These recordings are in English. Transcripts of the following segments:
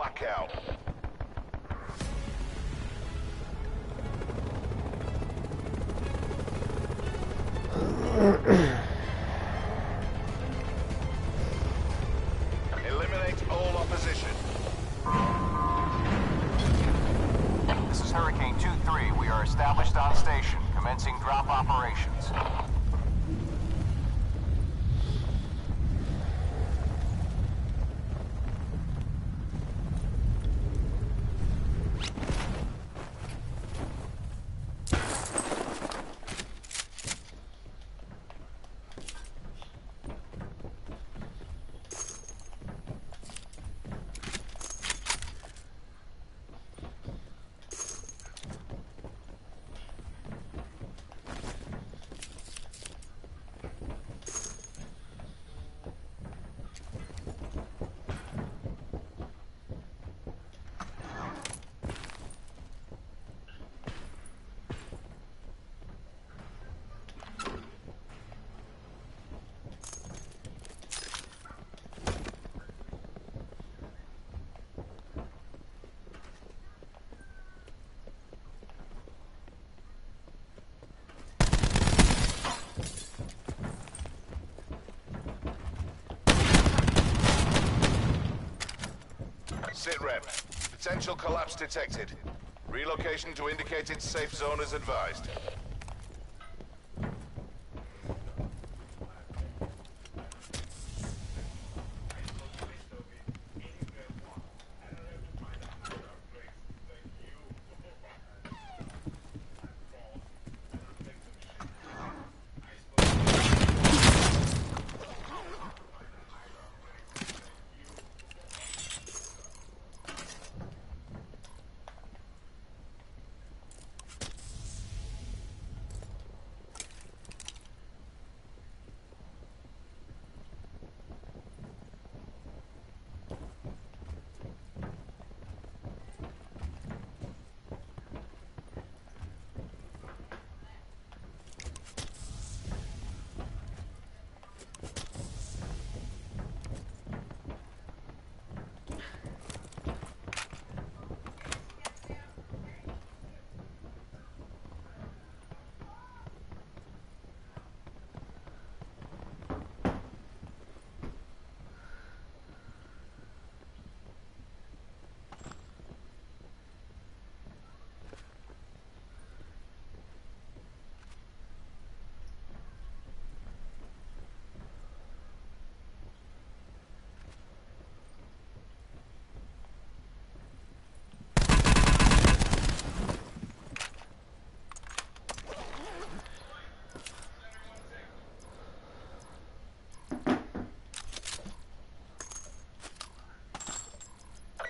Blackout. Eliminate all opposition. This is Hurricane 2-3. We are established on station. Commencing drop operations. SITREP. Potential collapse detected. Relocation to indicated safe zone is advised.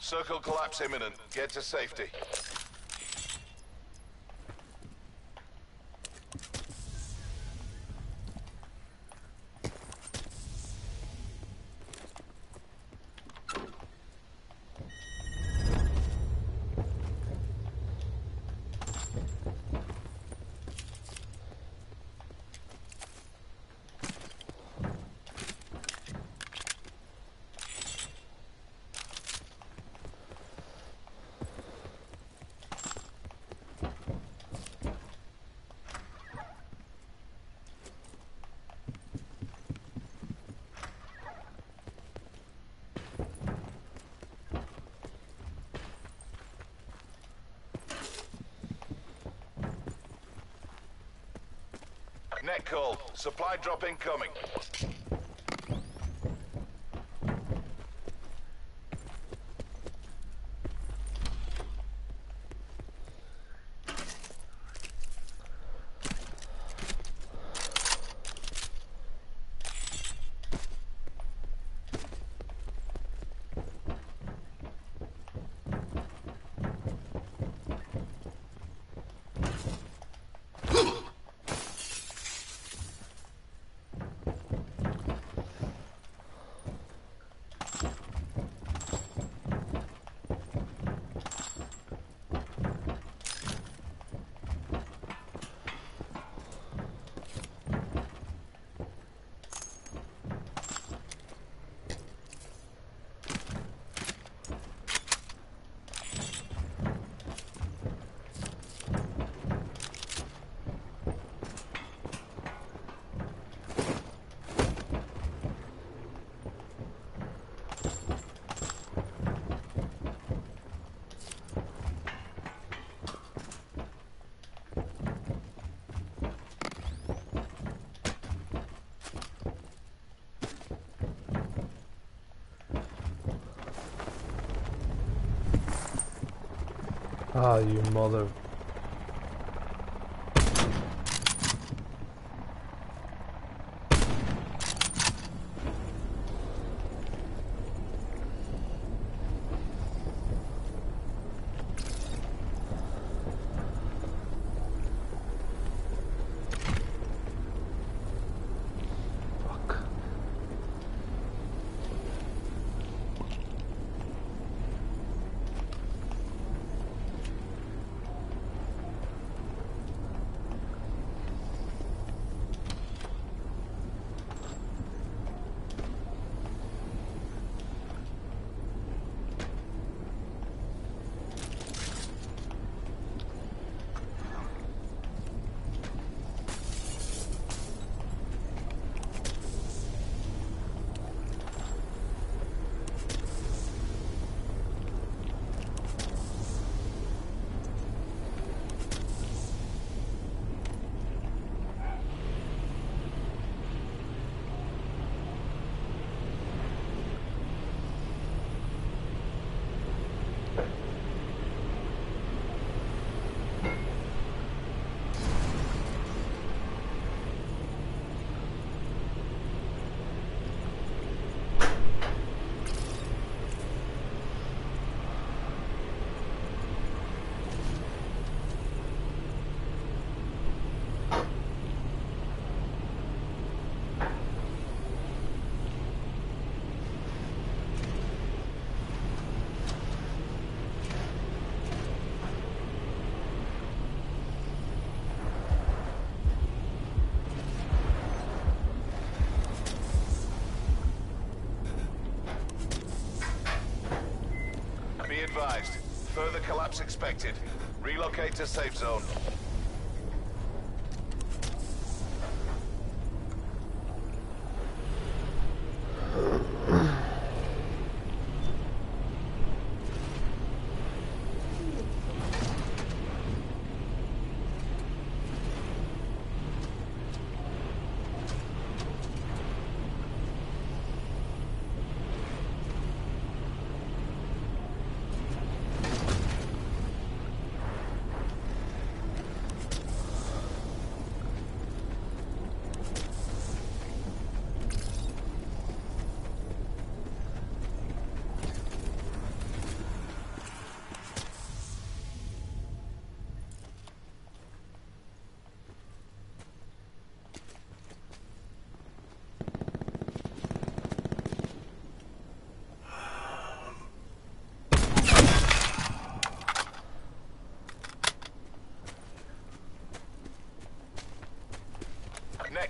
Circle collapse imminent. Get to safety. Net call. Supply drop incoming. Ah, you mother. Advised. Further collapse expected. Relocate to safe zone.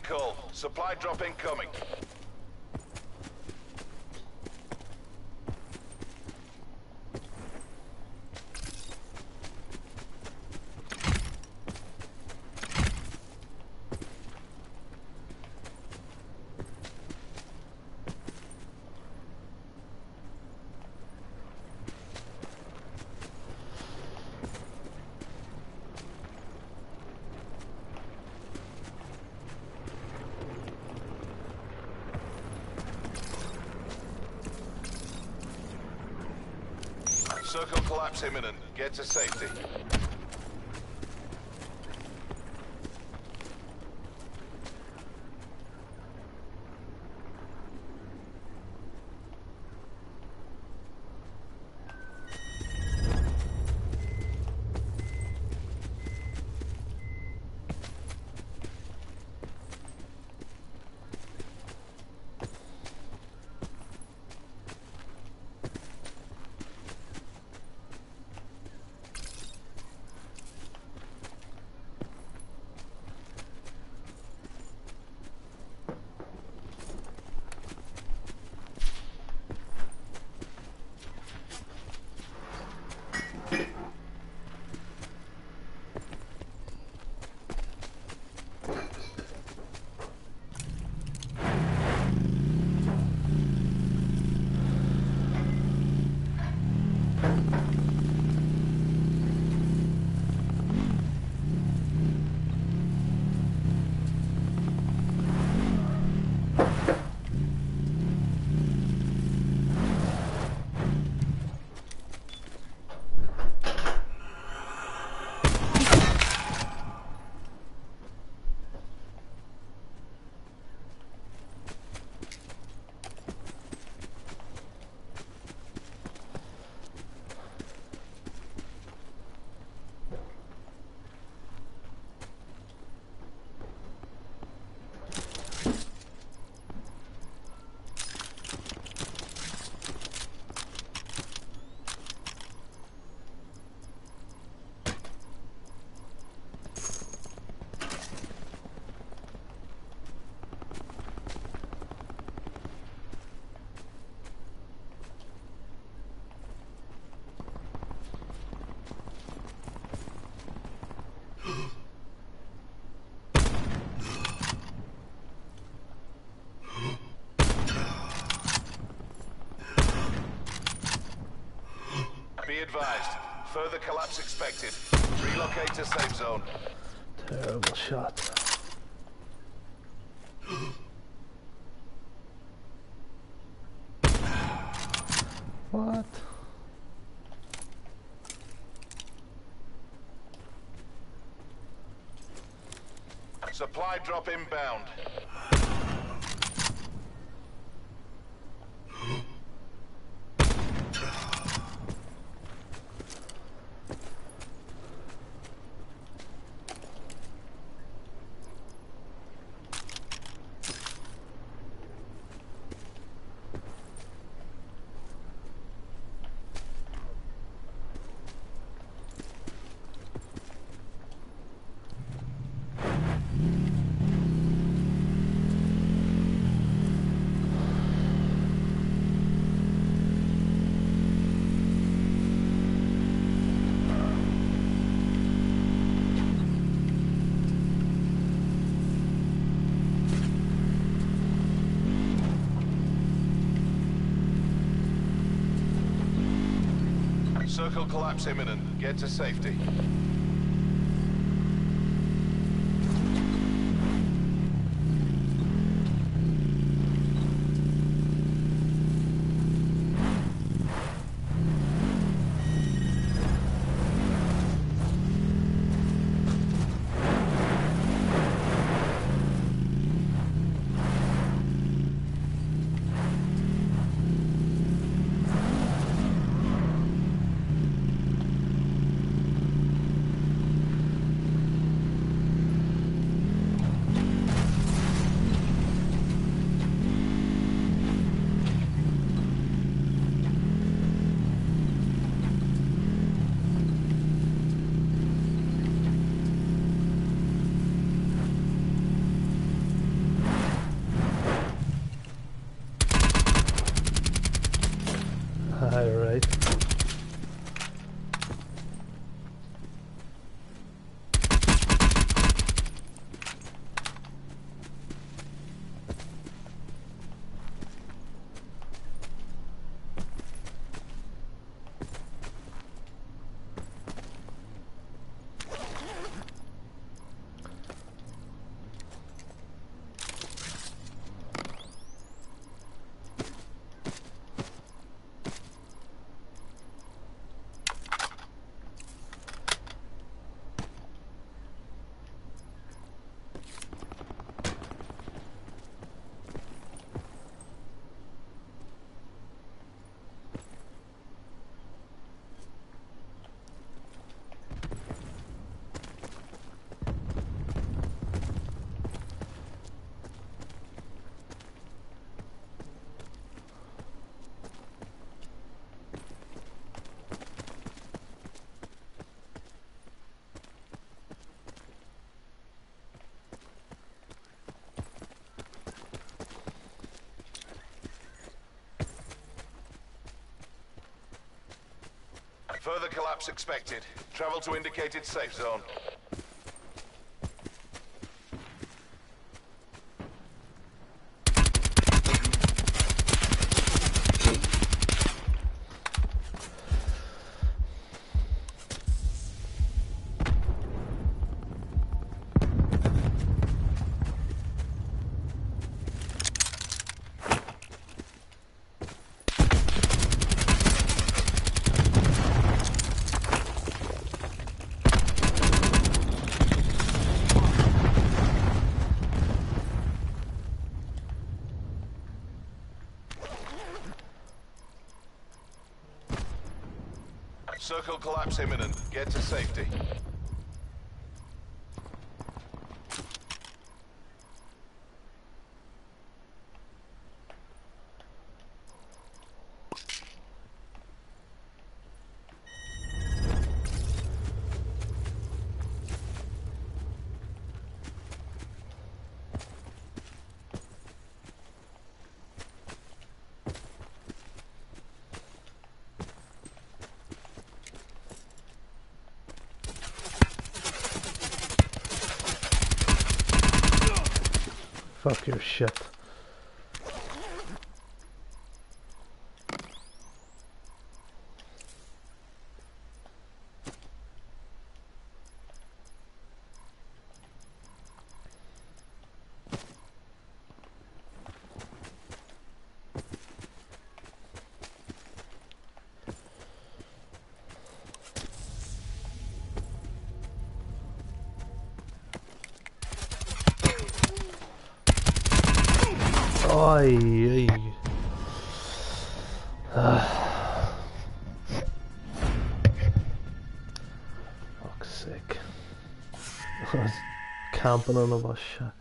Call. Supply drop incoming. Circle collapse imminent. Get to safety. advised. Further collapse expected. Relocate to safe zone. Terrible shot. What? Supply drop inbound. Circle collapse imminent. Get to safety. Further collapse expected. Travel to indicated safe zone. Circle collapse imminent. Get to safety. Fuck your shit. Ay, ay. Fuck's sake. I was camping on a bus shot.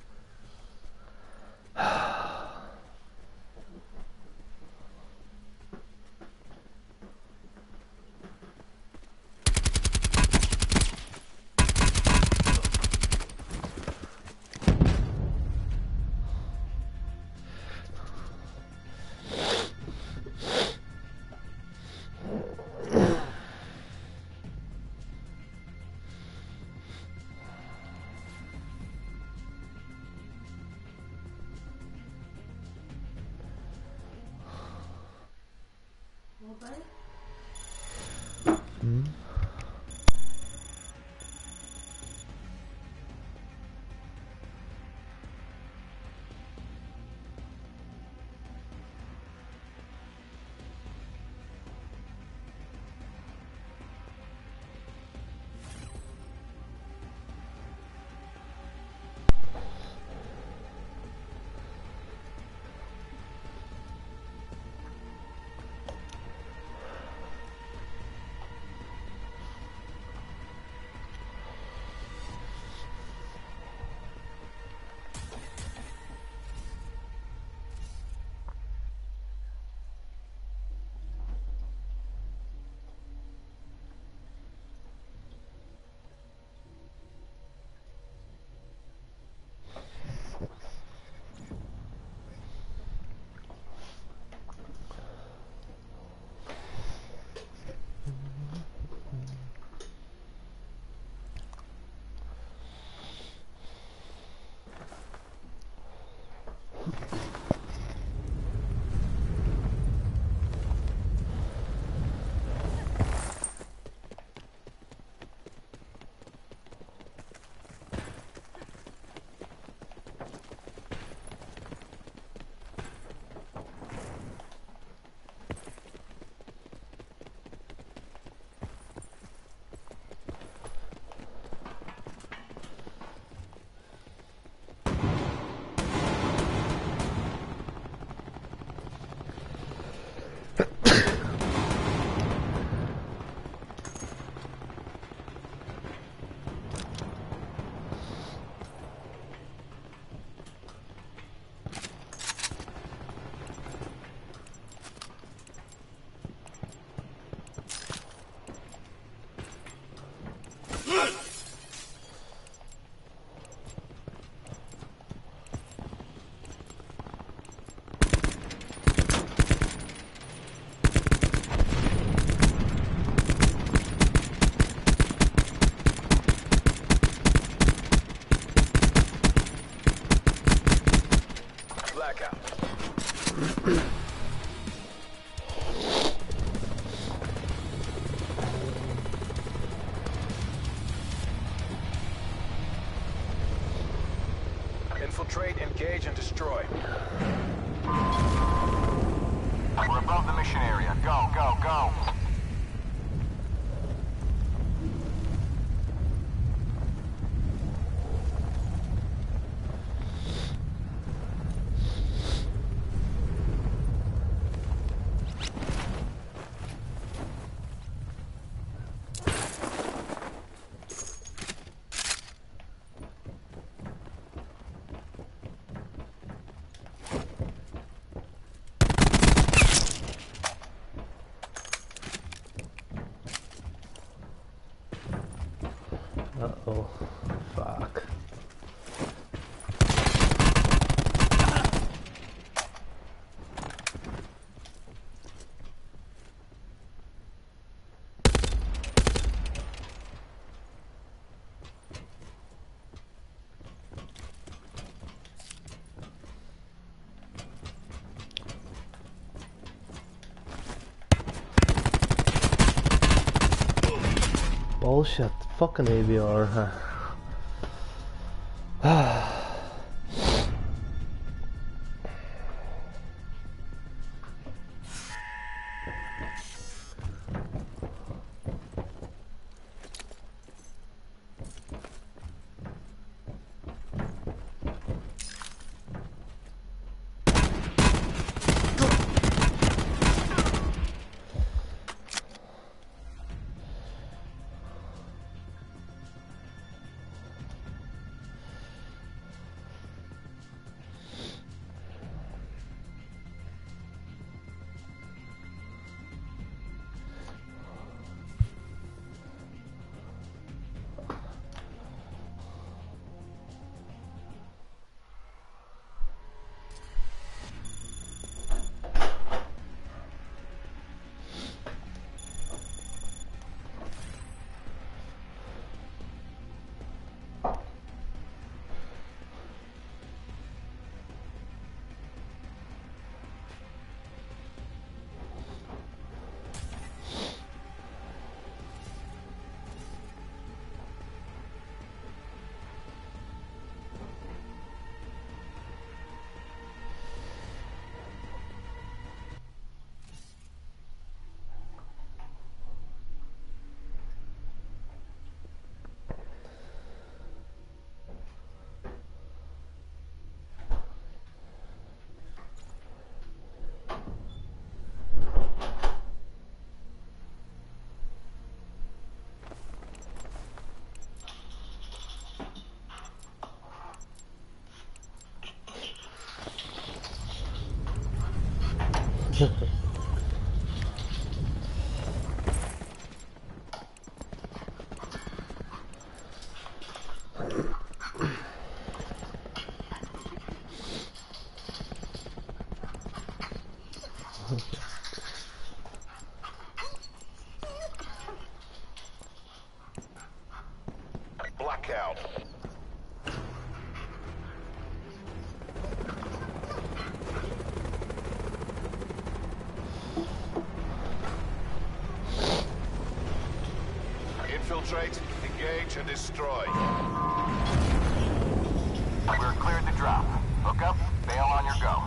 Infiltrate, engage, and destroy. We're above the mission area. Go, go, go. Bullshit, fucking ABR, huh? Blackout. Infiltrate, engage, and destroy. We're cleared to drop. Look up, bail on your go.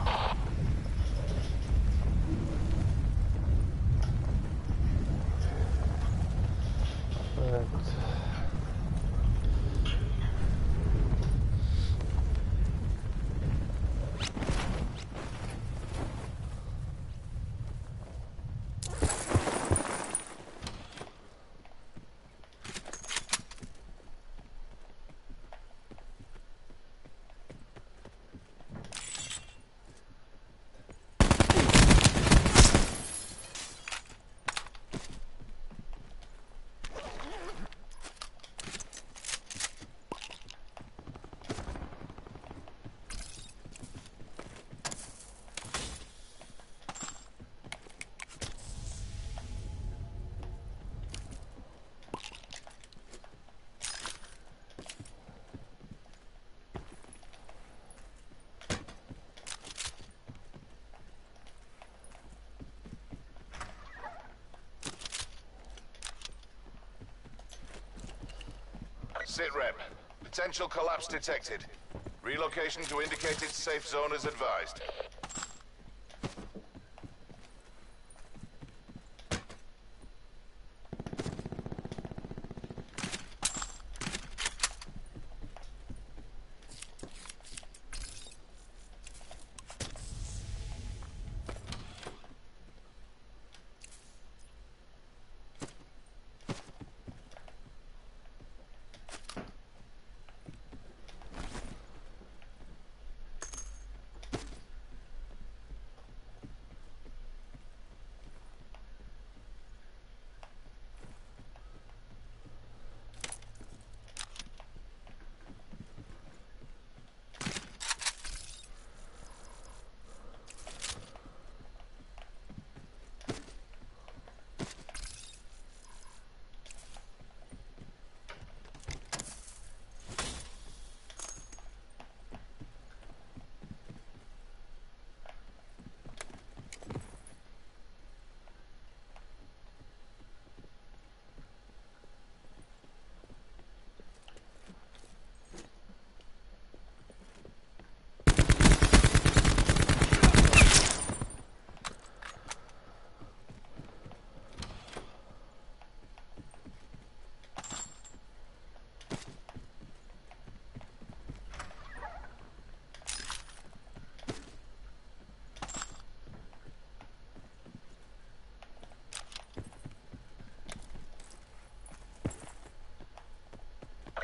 Sitrep. Potential collapse detected. Relocation to indicated safe zone is advised.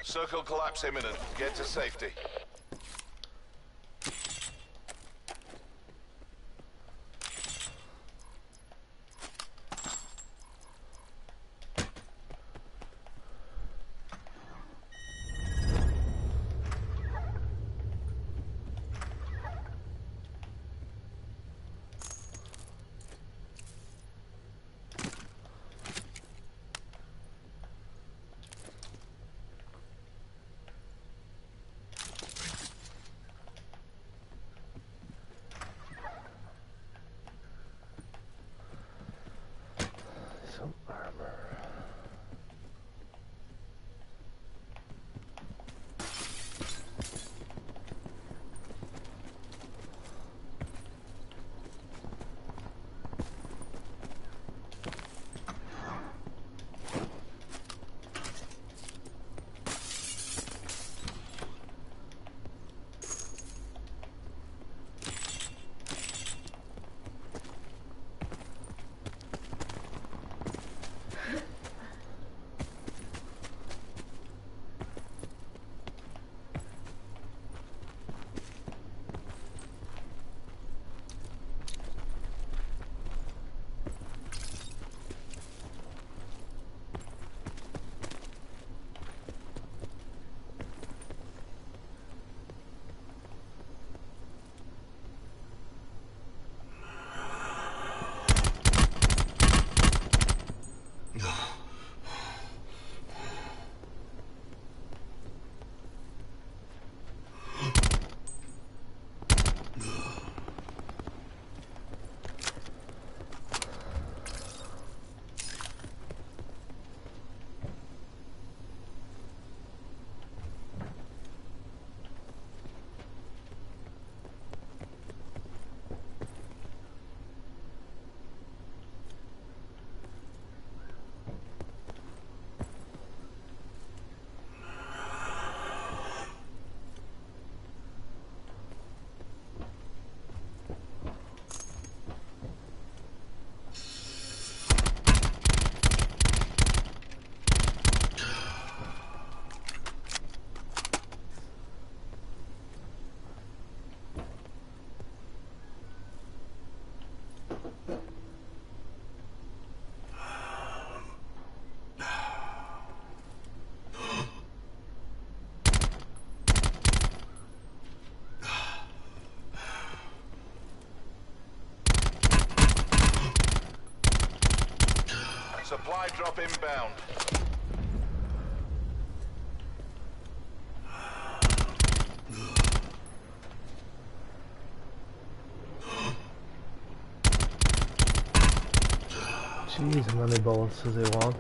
Circle collapse imminent. Get to safety. Supply drop inbound. Jeez, how many bullets does he want?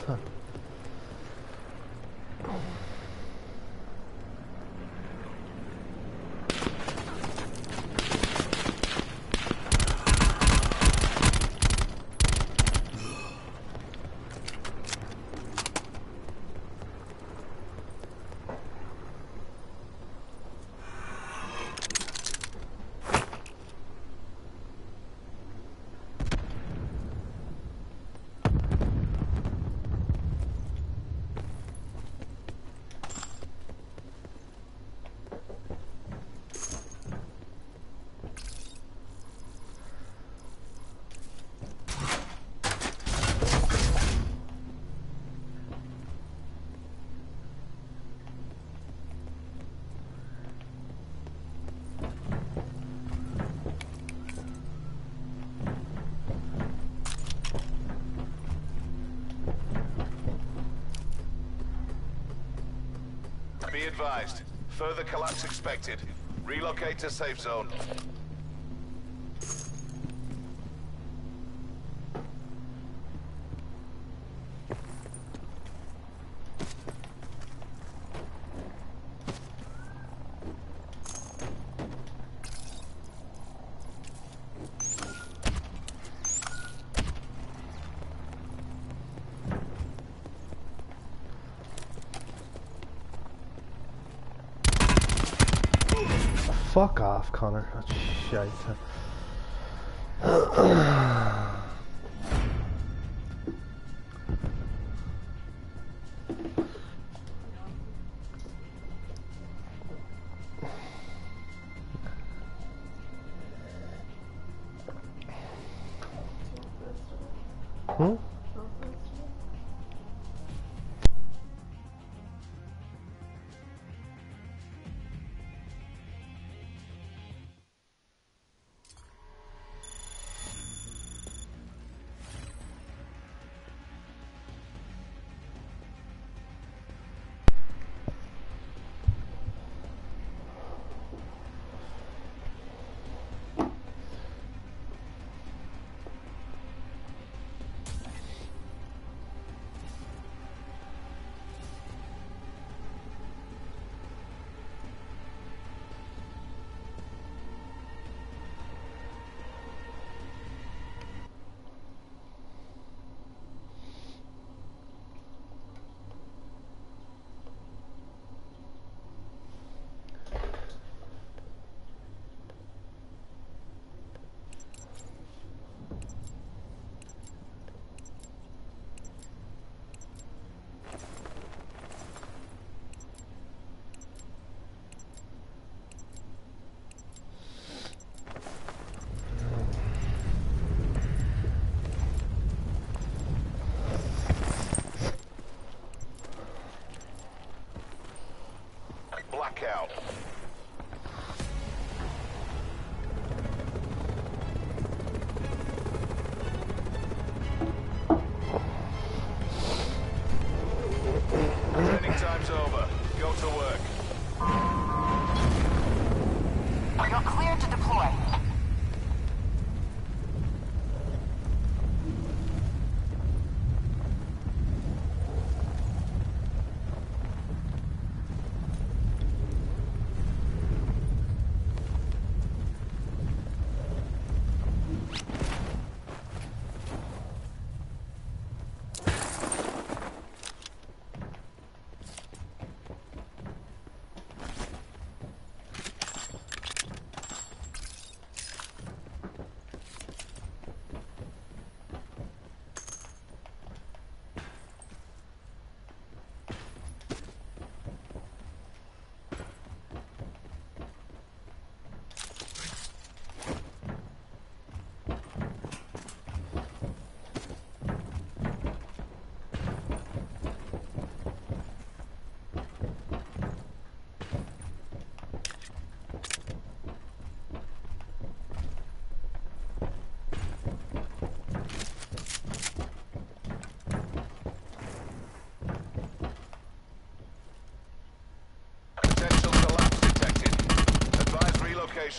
Be advised. Further collapse expected. Relocate to safe zone. Fuck off, Connor. That's shite.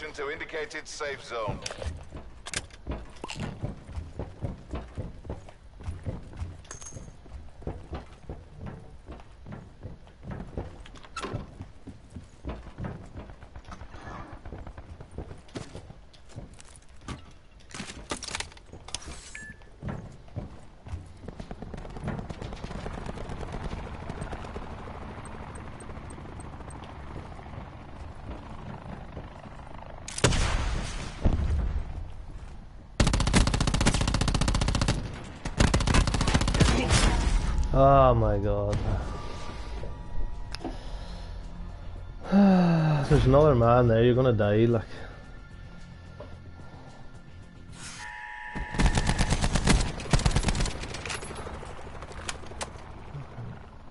location to indicated safe zone. Oh my god. There's another man there, you're gonna die, like.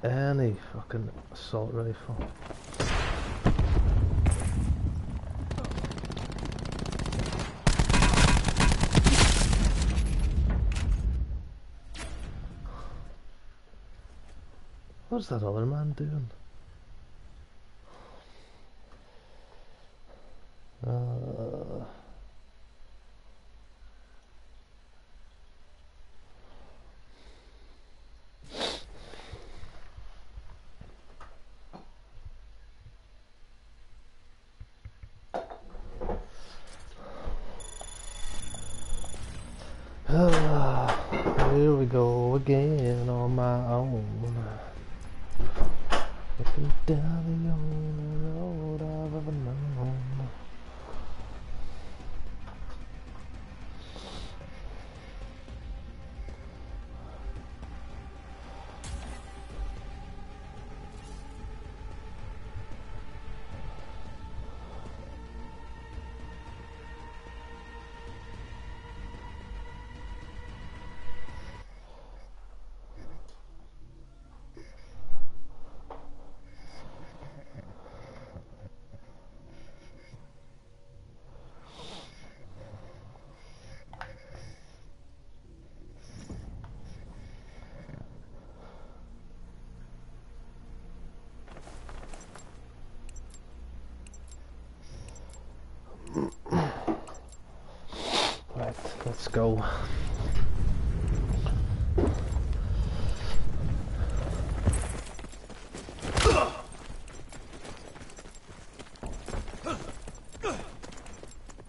Any fucking assault rifle. What's that other man doing? Here we go again on my own. Down the only road I've ever known. Let's go.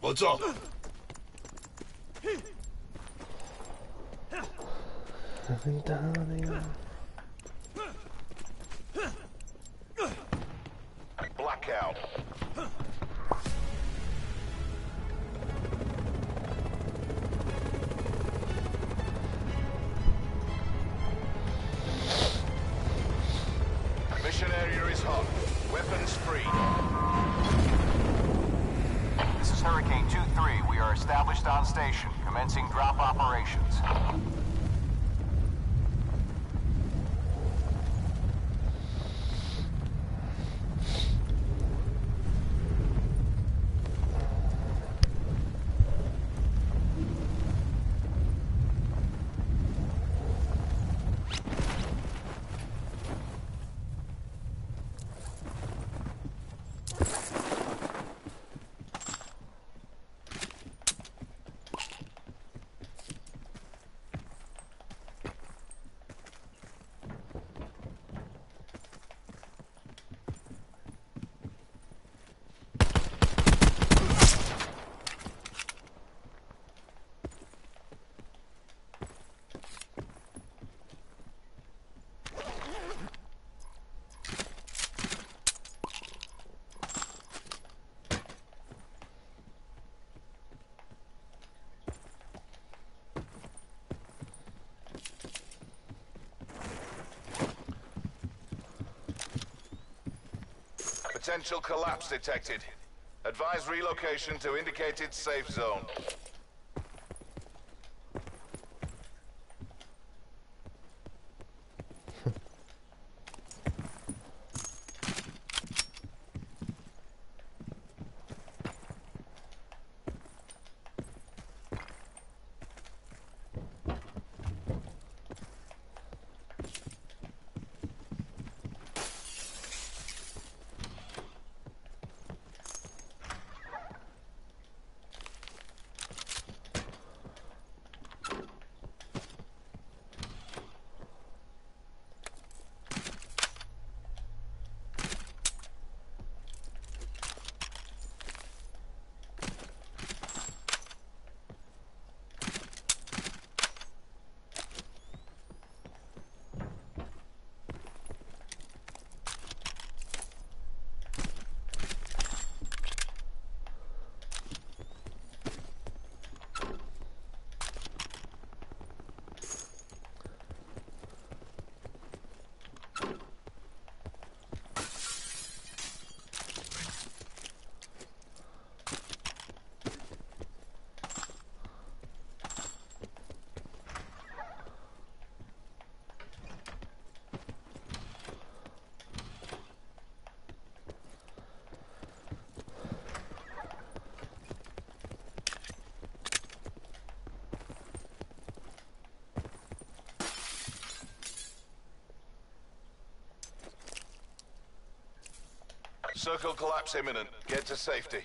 What's up? Nothing down here. Blackout. Mission area is hot. Weapons free. This is Hurricane 2-3. We are established on station. Commencing drop operations. Potential collapse detected. Advise relocation to indicated safe zone. Circle collapse imminent. Get to safety.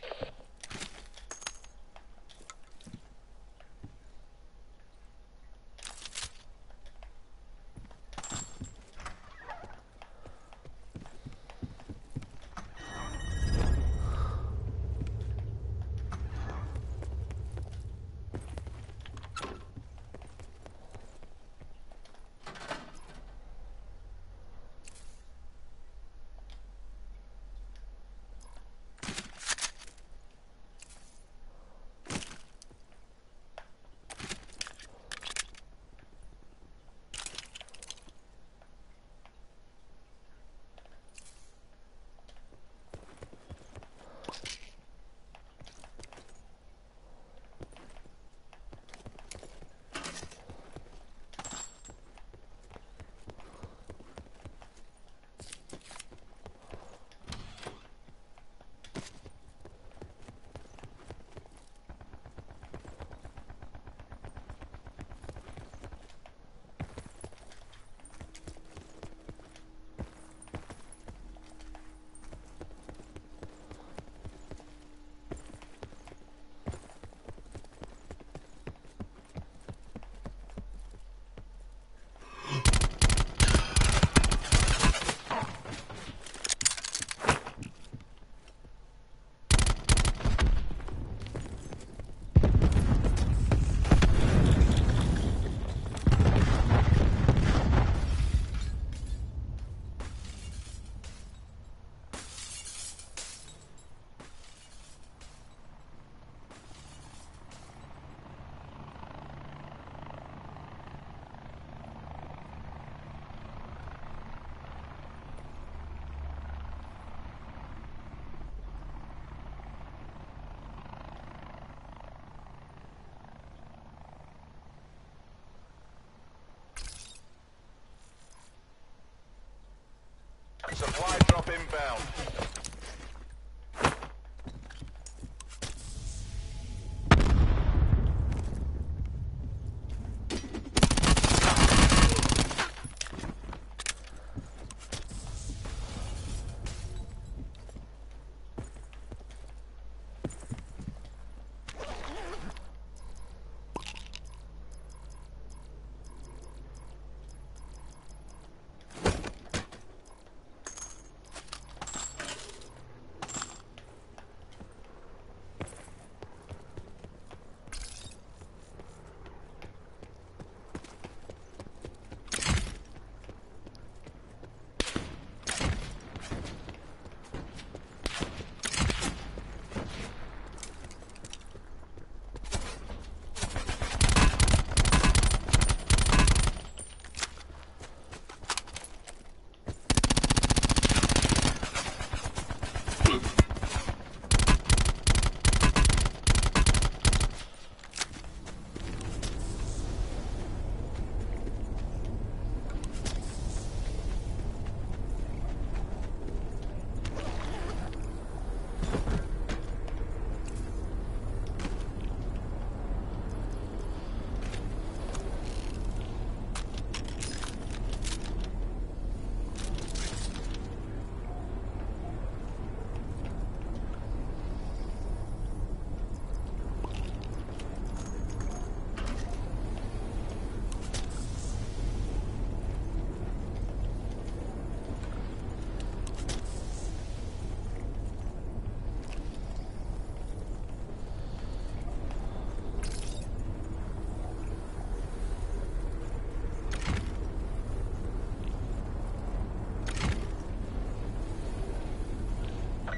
Supply drop inbound.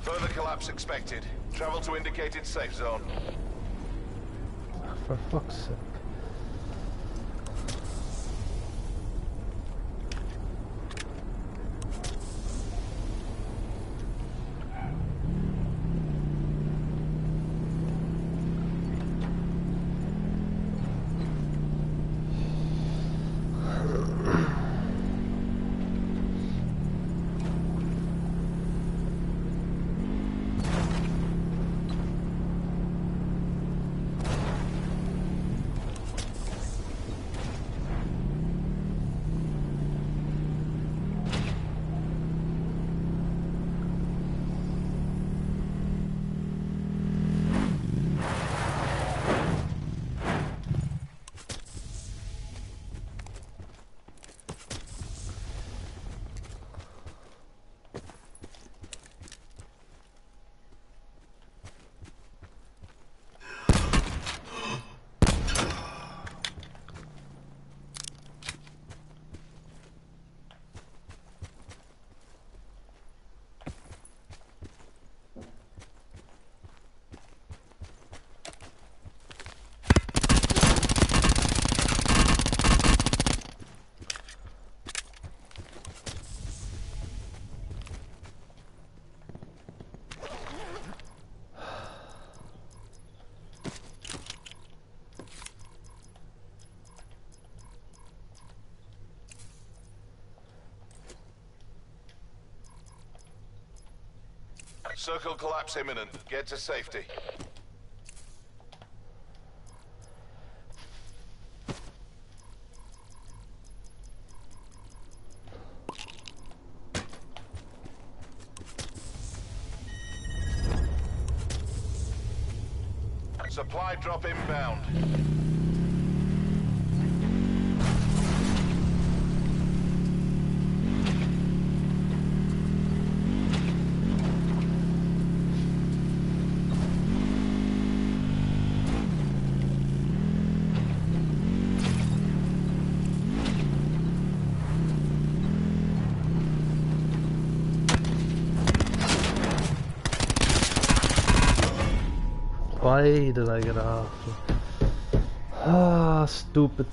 Further collapse expected. Travel to indicated safe zone. For fuck's sake. Circle collapse imminent. Get to safety. Supply drop inbound. Why did I get off? Ah, stupid.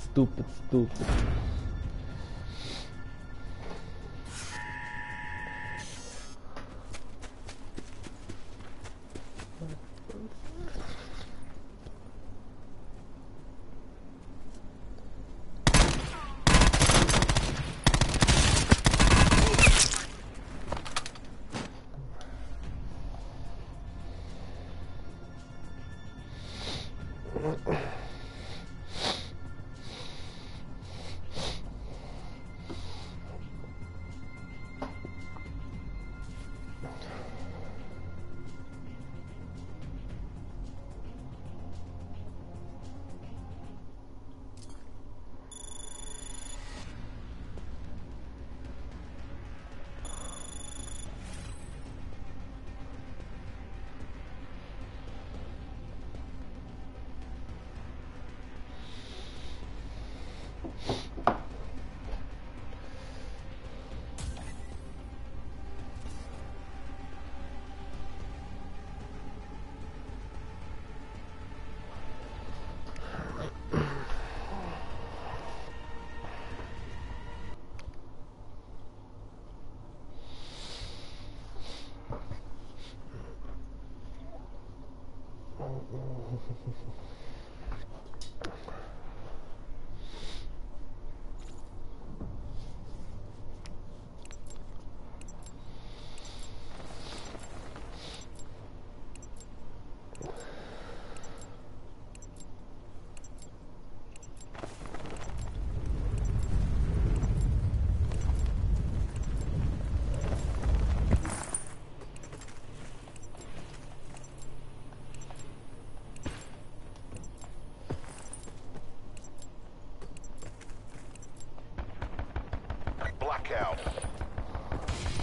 Blackout.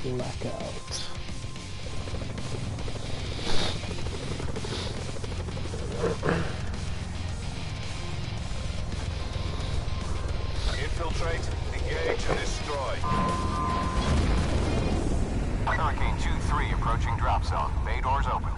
Blackout. Infiltrate, engage, and destroy. Hurricane 2-3 approaching drop zone. Bay doors open.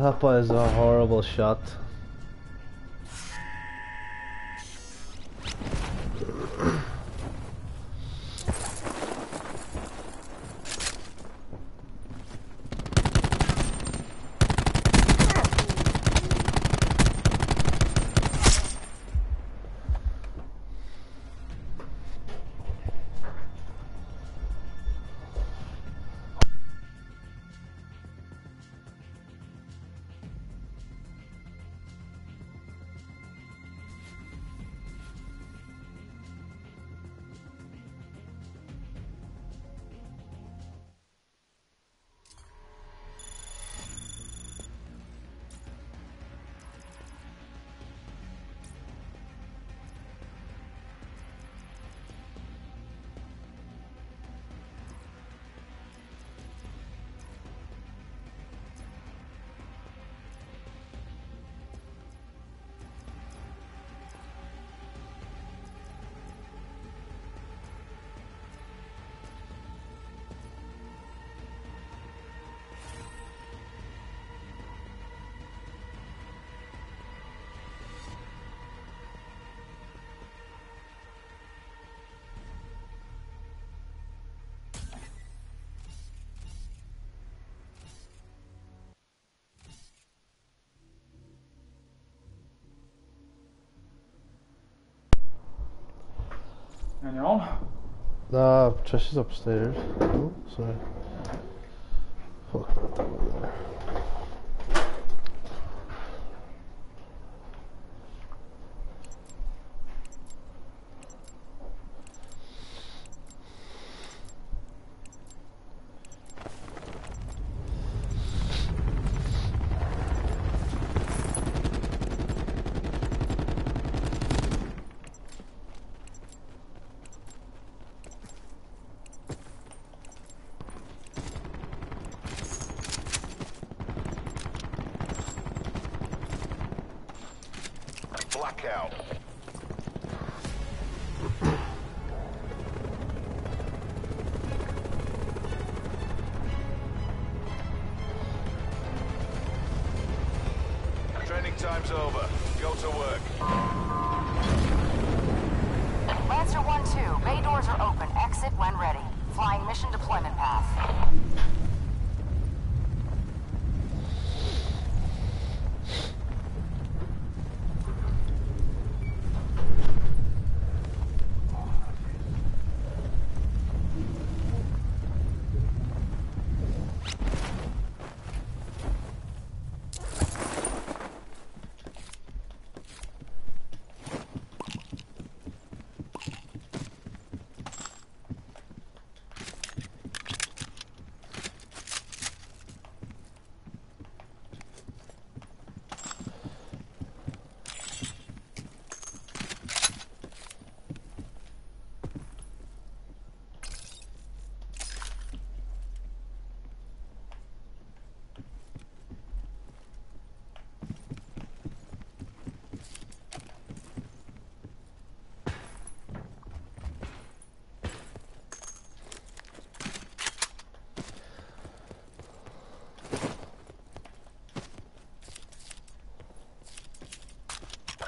That was a horrible shot. And you're on? Trish is upstairs. Oh, sorry. Fuck about that one there. Blackout. Training time's over. Go to work. Lancer 1-2. Bay doors are open. Exit when ready. Flying mission deployment path.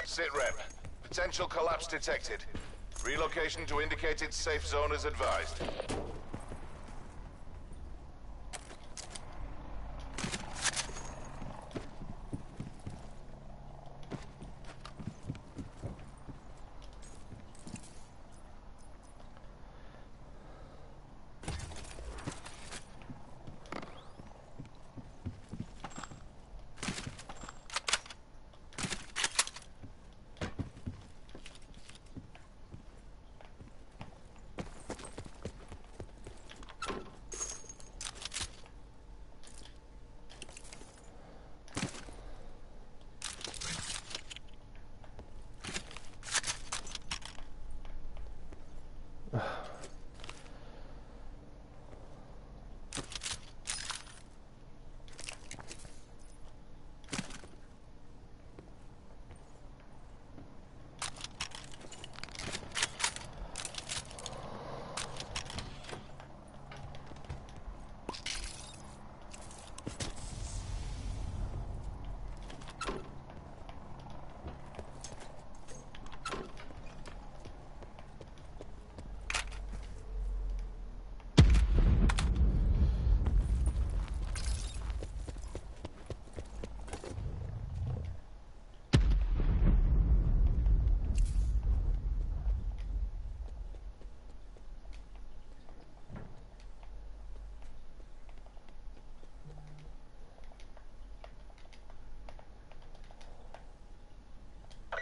Sitrep. Potential collapse detected. Relocation to indicated safe zone is advised.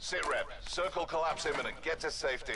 Sitrep, circle collapse imminent. Get to safety.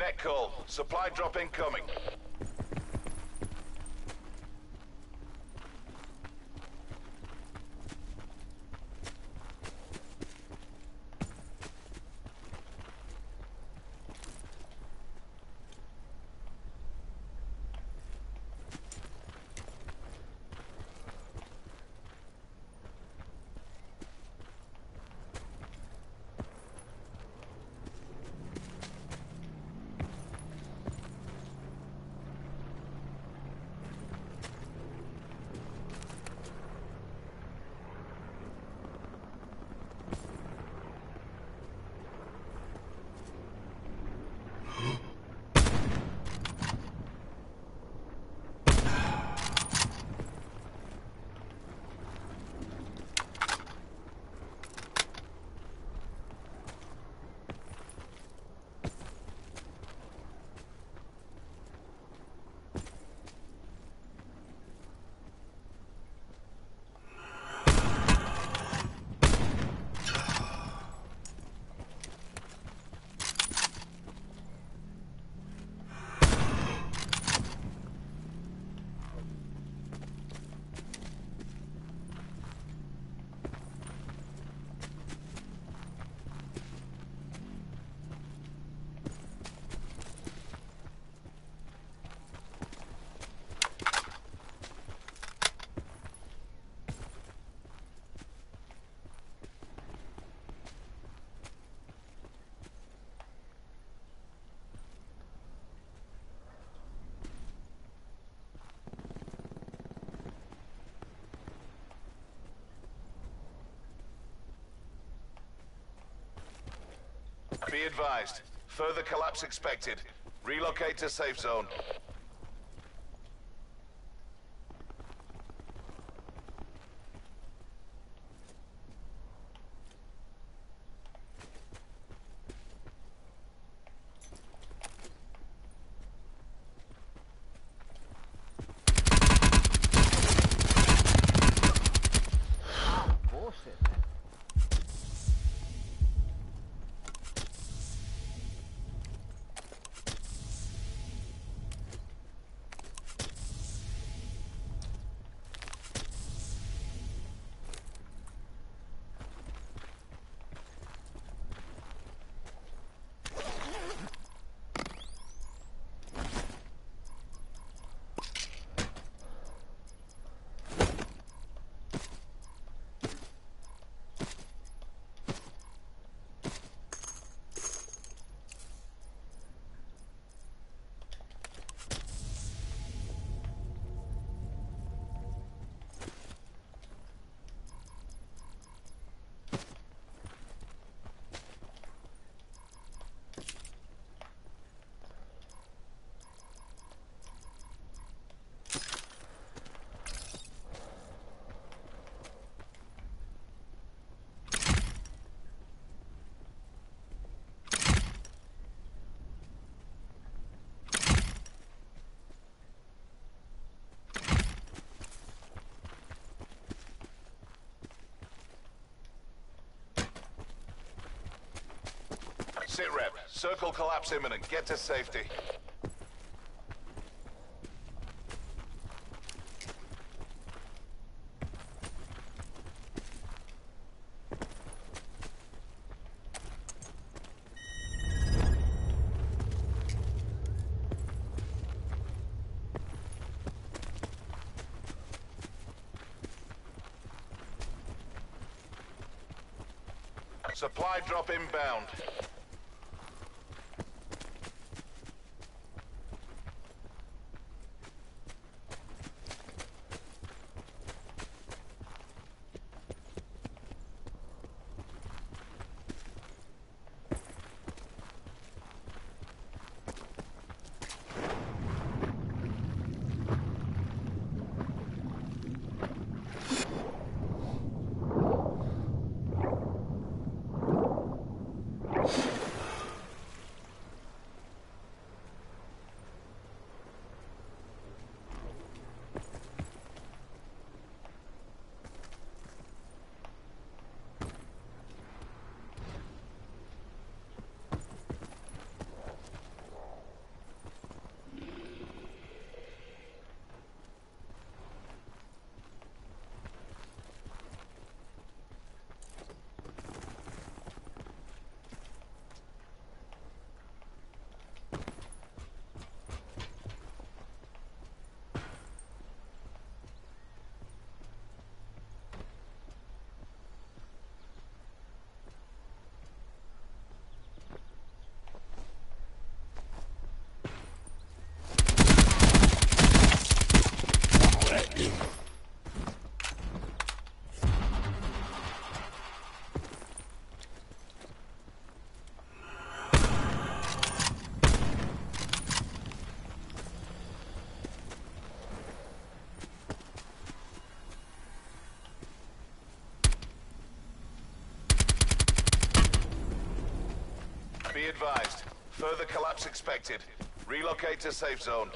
Net call. Supply drop incoming. Be advised. Further collapse expected. Relocate to safe zone. Sit rep. Circle collapse imminent. Get to safety. Supply drop inbound. You advised. Further collapse expected. Relocate to safe zone.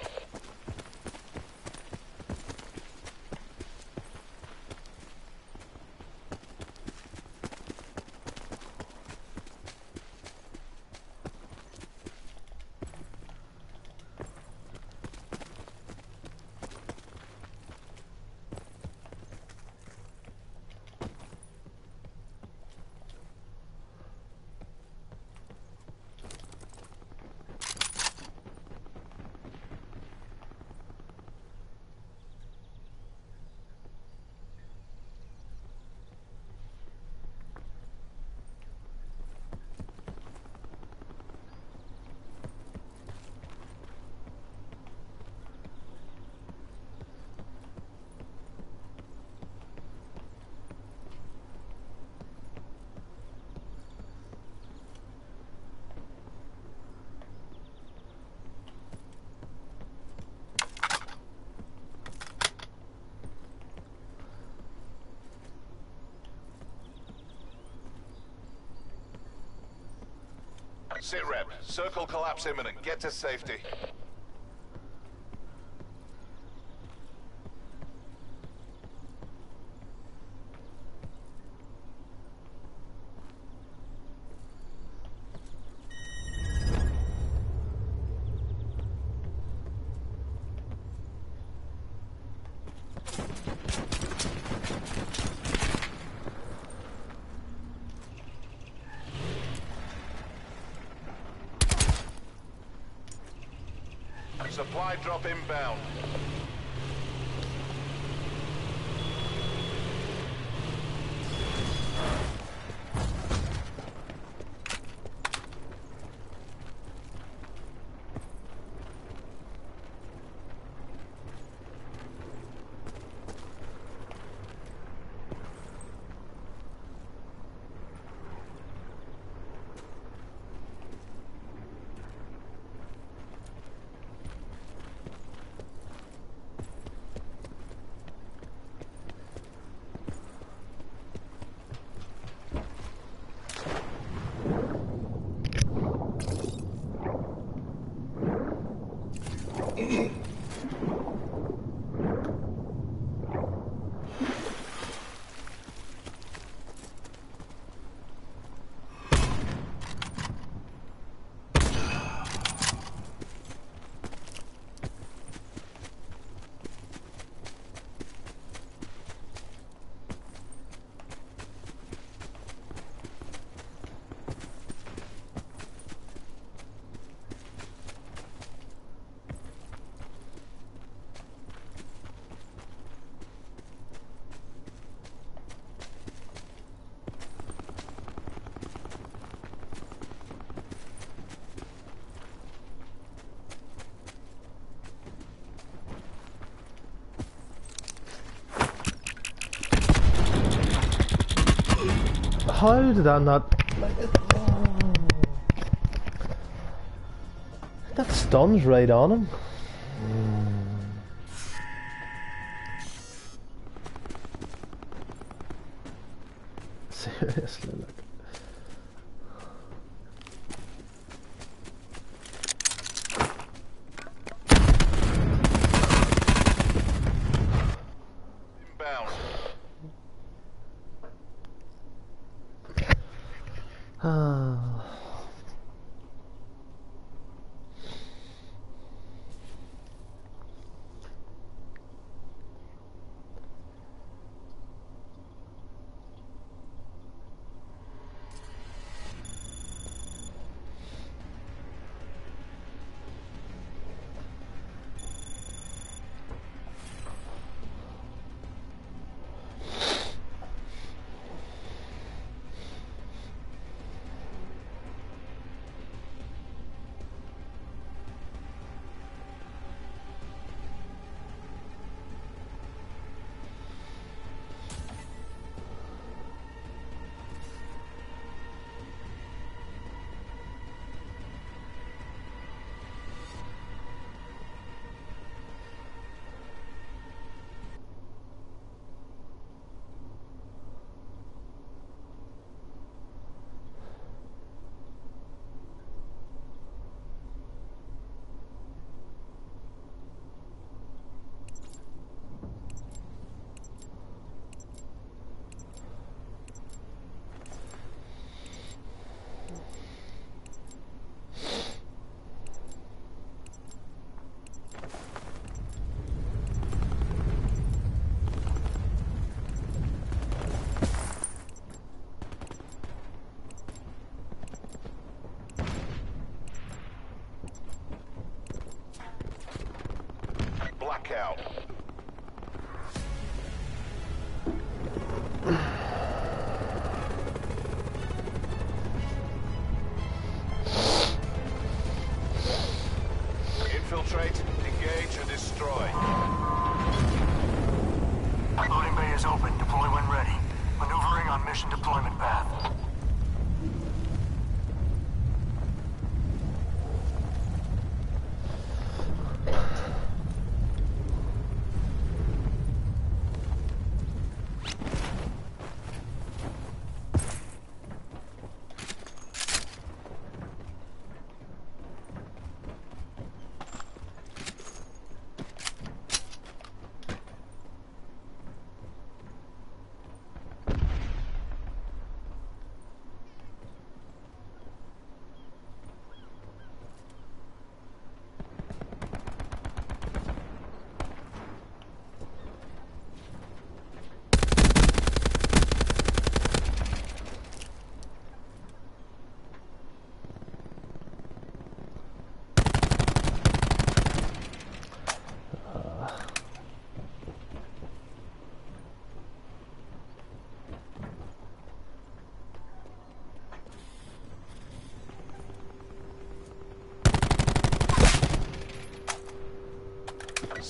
Sit rep. Circle collapse imminent. Get to safety. Supply drop inbound. How did I not? Oh. That stun's right on him. Seriously, look. Blackout. Infiltrate, engage, and destroy. Loading bay is open. Deploy when ready. Maneuvering on mission deployment path.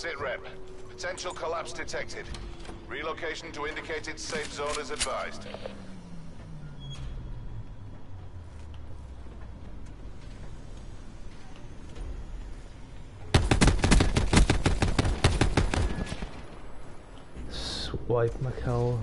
Sitrep. Potential collapse detected. Relocation to indicated safe zone is advised. Swipe my cow.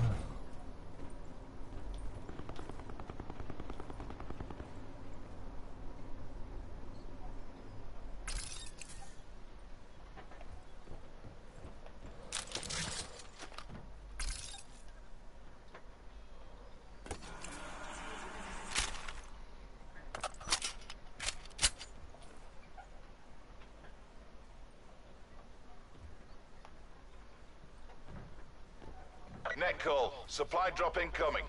Net call. Supply drop incoming.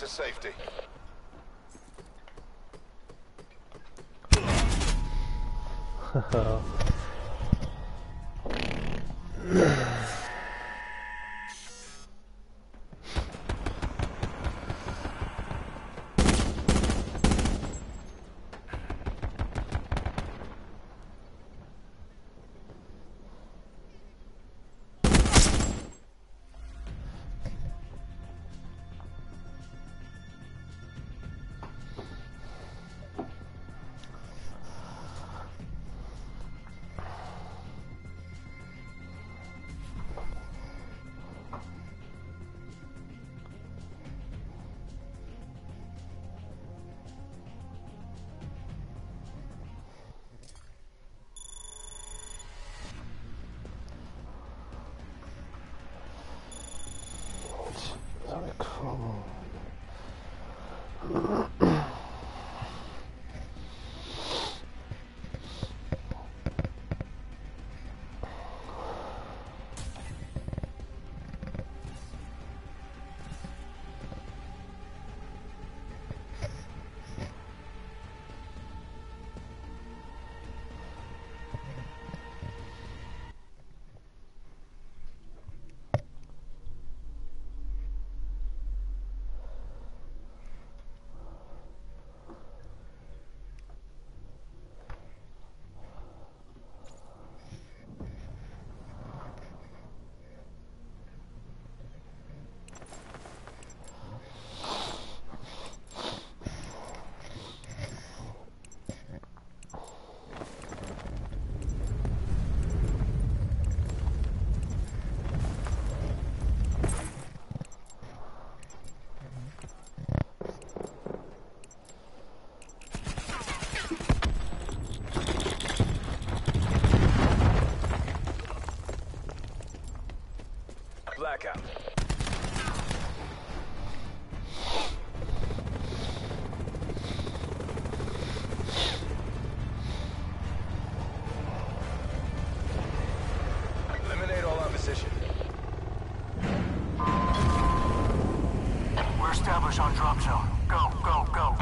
To safety. Blackout. Eliminate all opposition. We're established on drop zone. Go, go, go.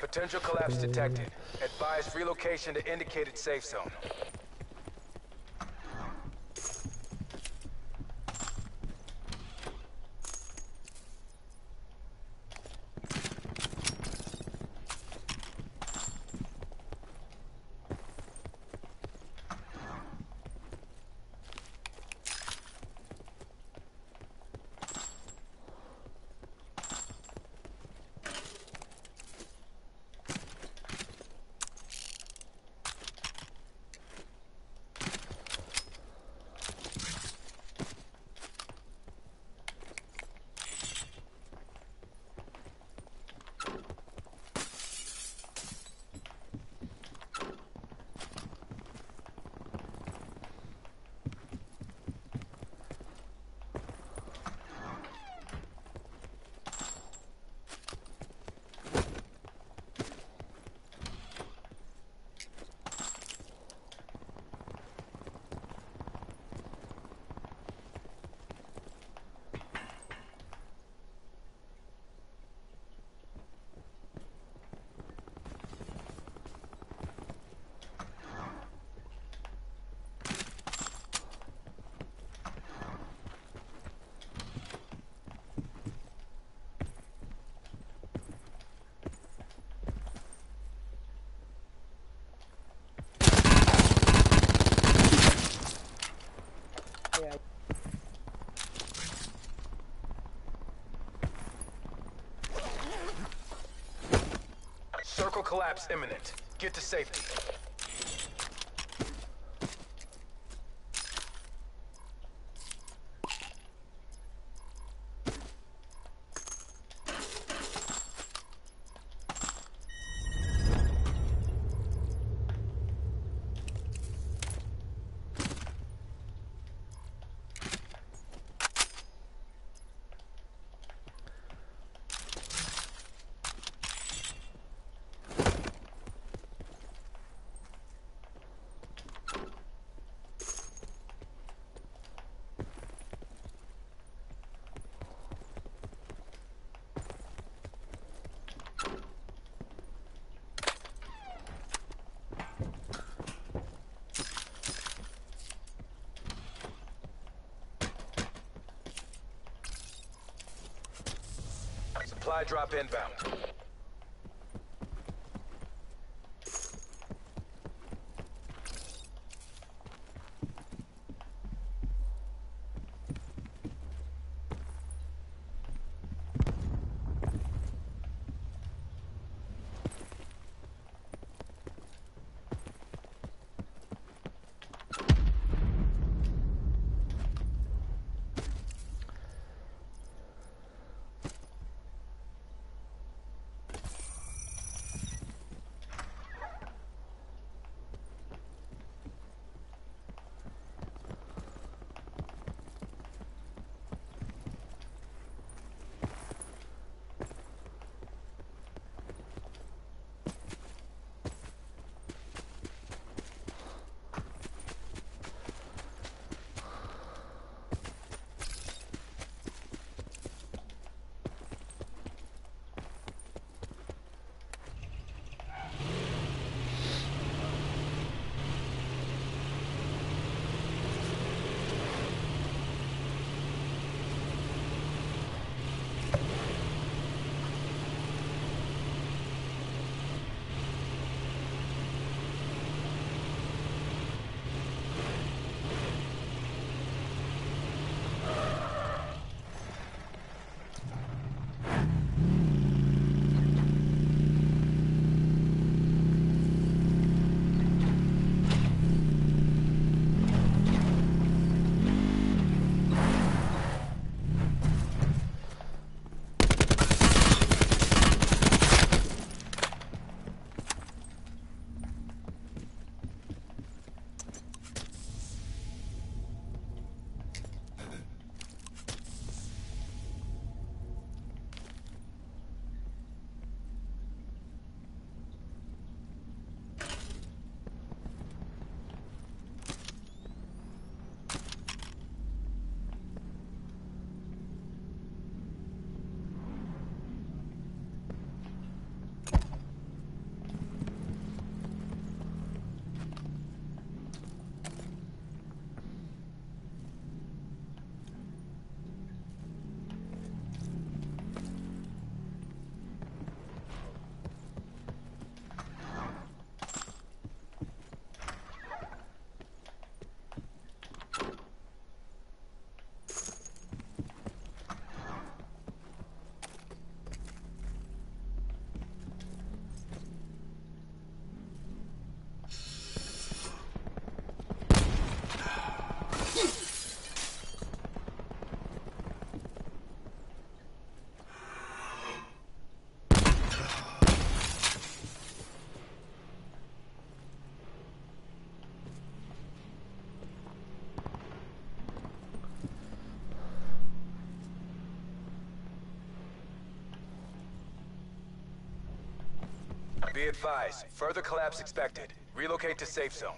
Potential collapse detected. Advise relocation to indicated safe zone. Circle collapse imminent. Get to safety. Supply drop inbound. Be advised, further collapse expected. Relocate to safe zone.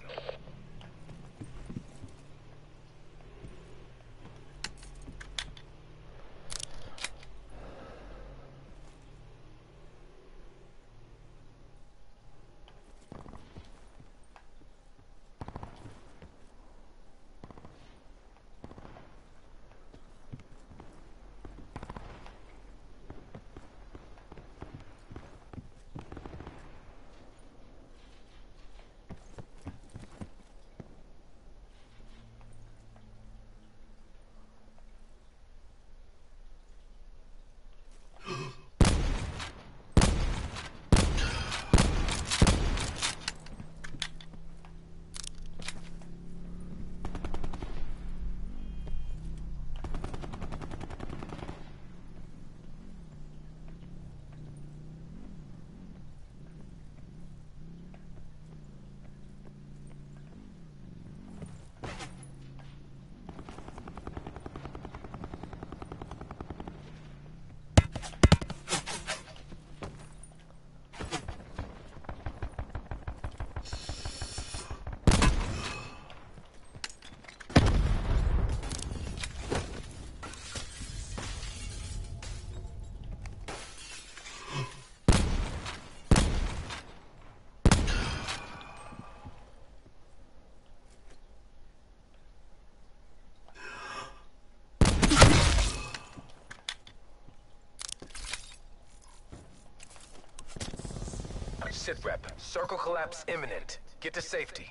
Sit rep. Circle collapse imminent. Get to safety.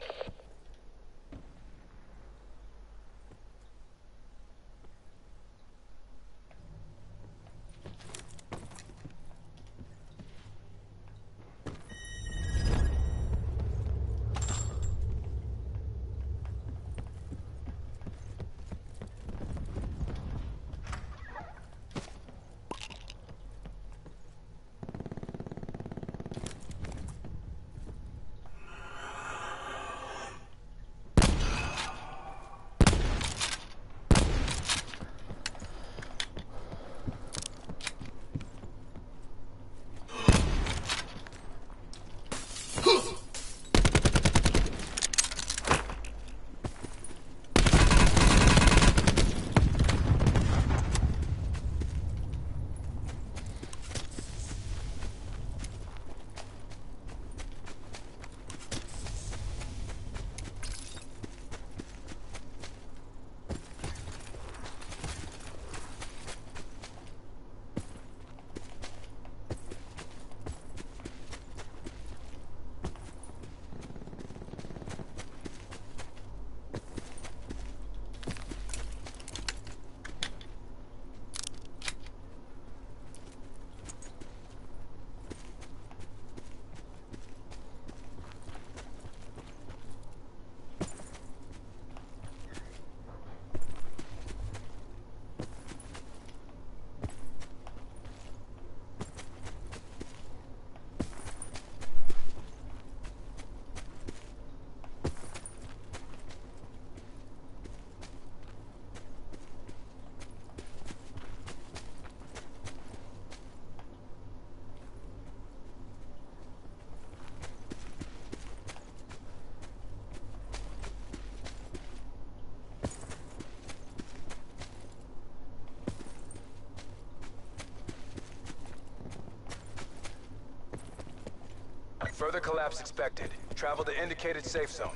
Further collapse expected. Travel to indicated safe zone.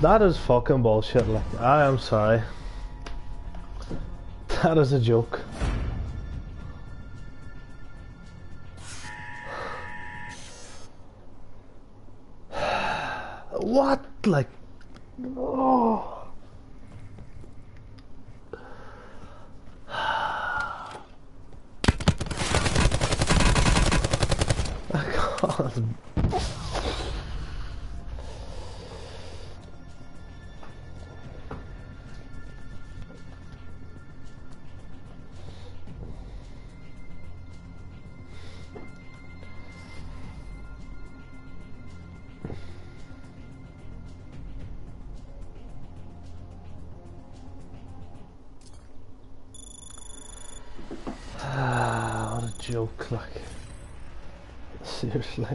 That is fucking bullshit, like, I am sorry. That is a joke. What? Like, oh. joke, like, seriously.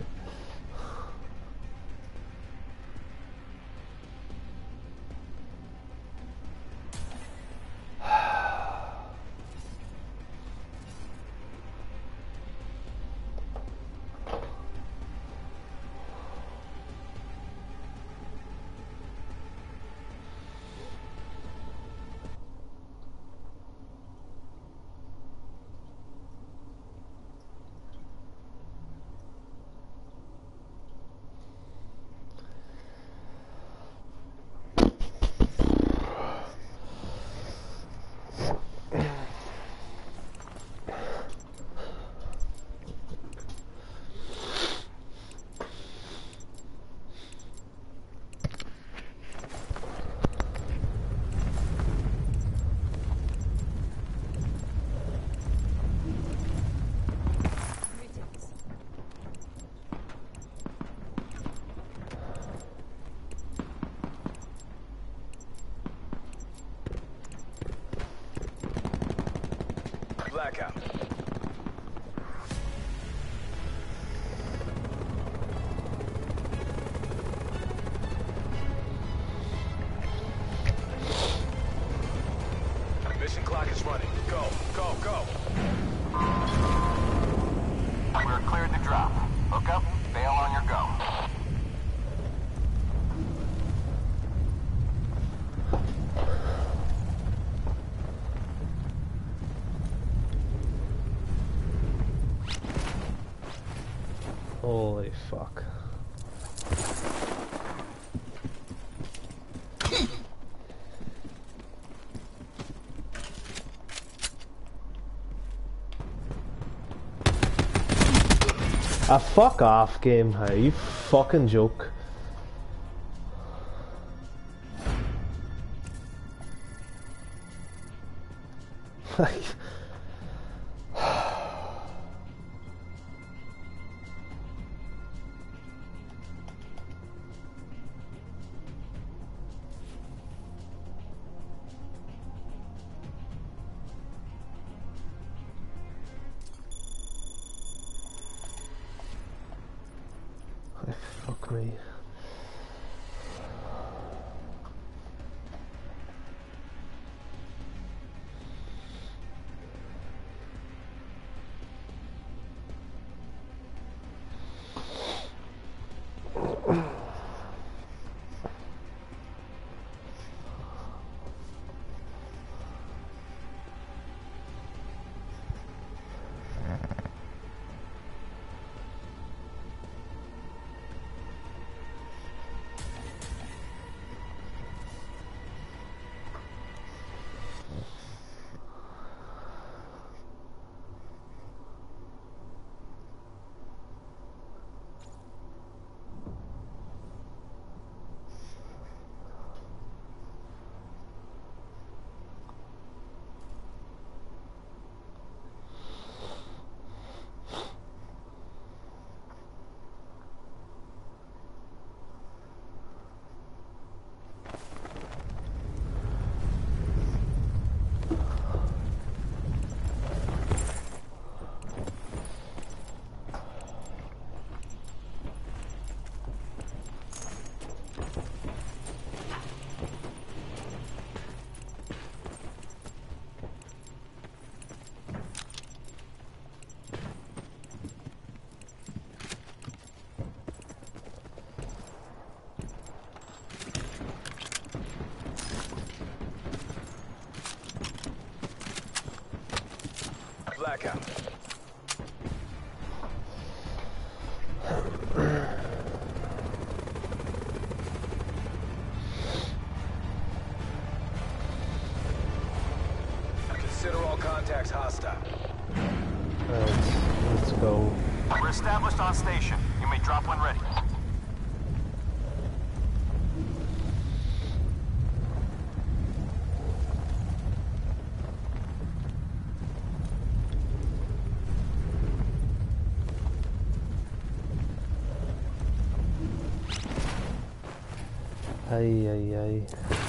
Blackout. Mission clock is running. Go, go, go. We're cleared to drop. Look up, bail on your go. Holy fuck. A fuck off game, hey, you fucking joke. Like fuck me. Blackout. Consider all contacts hostile. Right, let's go. We're established on station. You may drop when ready. Ay, ay, ay.